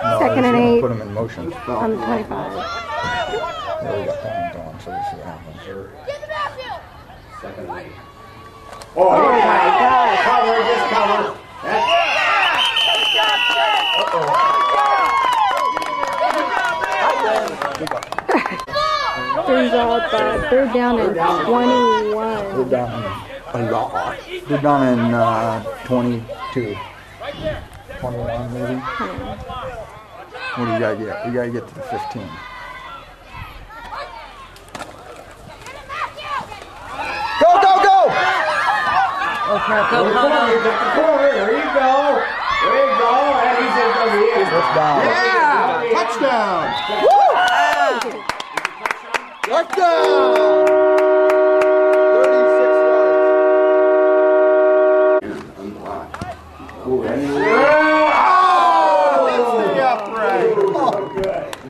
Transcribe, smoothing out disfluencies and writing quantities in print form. Second and 8. Put them in motion. On the 25. Yeah, we got that one going, so we'll see what happens. Get the backfield! Second and 8. Oh my God! Cover, just cover. Uh-oh. Result by 3rd down and 21. We're down a lot. We're down in 22. 21 maybe? What do you gotta get? We gotta get to the 15. Go, go, go! Oh, crap. Come on, here. Come on, here. There you go. There you go. And he's in over here. Yeah. Touchdown. Woo! Ah. Touchdown. 36 yards. Unblocked. Oh, that's the upright. Oh, good.